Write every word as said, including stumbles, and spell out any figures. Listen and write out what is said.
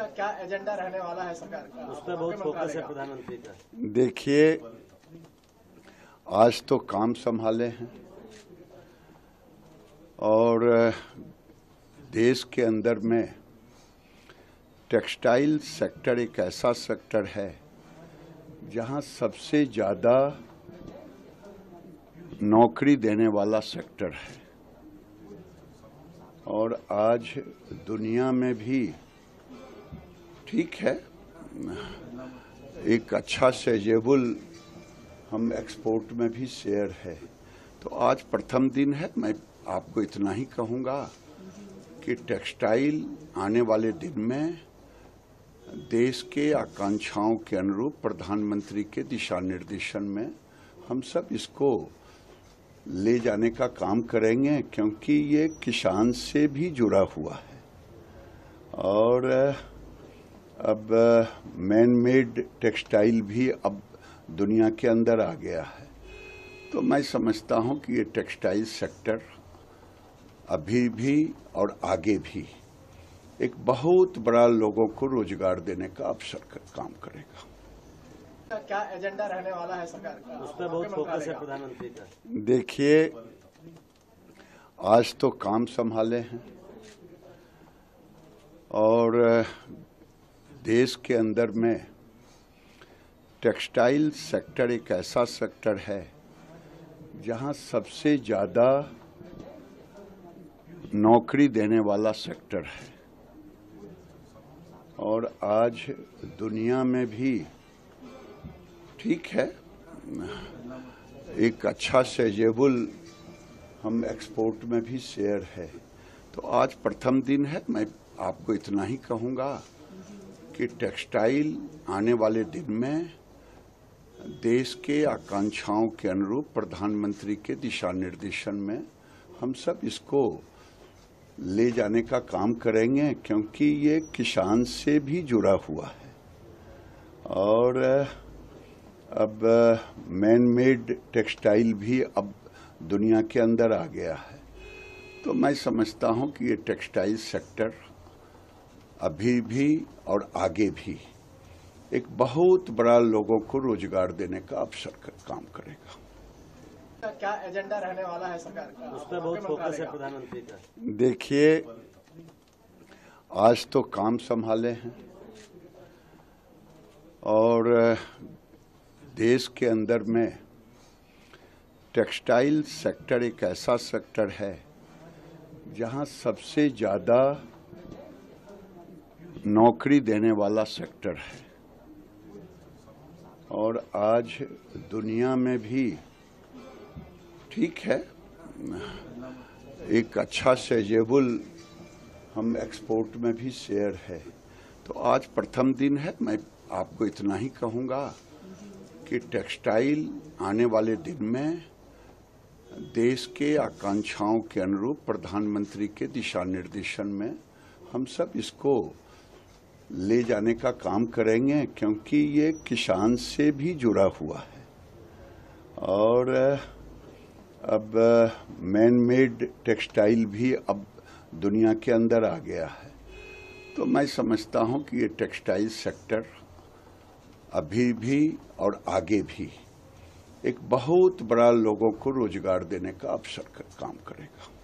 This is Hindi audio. क्या एजेंडा रहने वाला है सरकार का? उस पर बहुत फोकस है प्रधानमंत्री का। देखिए, आज तो काम संभाले हैं और देश के अंदर में टेक्सटाइल सेक्टर एक ऐसा सेक्टर है जहां सबसे ज़्यादा नौकरी देने वाला सेक्टर है और आज दुनिया में भी ठीक है, एक अच्छा सेजेबल हम एक्सपोर्ट में भी शेयर है। तो आज प्रथम दिन है, मैं आपको इतना ही कहूँगा कि टेक्सटाइल आने वाले दिन में देश के आकांक्षाओं के अनुरूप प्रधानमंत्री के दिशा निर्देशन में हम सब इसको ले जाने का काम करेंगे, क्योंकि ये किसान से भी जुड़ा हुआ है और अब मैन मेड टेक्सटाइल भी अब दुनिया के अंदर आ गया है। तो मैं समझता हूँ कि ये टेक्सटाइल सेक्टर अभी भी और आगे भी एक बहुत बड़ा लोगों को रोजगार देने का अवसर काम करेगा। क्या एजेंडा रहने वाला है सरकार का? उस पर बहुत फोकस है प्रधानमंत्री का। देखिए, आज तो काम संभाले हैं और देश के अंदर में टेक्सटाइल सेक्टर एक ऐसा सेक्टर है जहां सबसे ज़्यादा नौकरी देने वाला सेक्टर है और आज दुनिया में भी ठीक है, एक अच्छा सेजेबल हम एक्सपोर्ट में भी शेयर है। तो आज प्रथम दिन है, मैं आपको इतना ही कहूँगा कि टेक्सटाइल आने वाले दिन में देश के आकांक्षाओं के अनुरूप प्रधानमंत्री के दिशा निर्देशन में हम सब इसको ले जाने का काम करेंगे, क्योंकि ये किसान से भी जुड़ा हुआ है और अब मैन मेड टेक्सटाइल भी अब दुनिया के अंदर आ गया है। तो मैं समझता हूँ कि ये टेक्सटाइल सेक्टर अभी भी और आगे भी एक बहुत बड़ा लोगों को रोजगार देने का अवसर काम करेगा। क्या एजेंडा रहने वाला है सरकार का? उस पर बहुत फोकस है प्रधानमंत्री का। देखिए, आज तो काम संभाले हैं और देश के अंदर में टेक्सटाइल सेक्टर एक ऐसा सेक्टर है जहां सबसे ज़्यादा नौकरी देने वाला सेक्टर है और आज दुनिया में भी ठीक है, एक अच्छा सेजेबल हम एक्सपोर्ट में भी शेयर है। तो आज प्रथम दिन है, मैं आपको इतना ही कहूँगा कि टेक्सटाइल आने वाले दिन में देश के आकांक्षाओं के अनुरूप प्रधानमंत्री के दिशा निर्देशन में हम सब इसको ले जाने का काम करेंगे, क्योंकि ये किसान से भी जुड़ा हुआ है और अब मैन मेड टेक्सटाइल भी अब दुनिया के अंदर आ गया है। तो मैं समझता हूँ कि ये टेक्सटाइल सेक्टर अभी भी और आगे भी एक बहुत बड़ा लोगों को रोजगार देने का अवसर काम करेगा।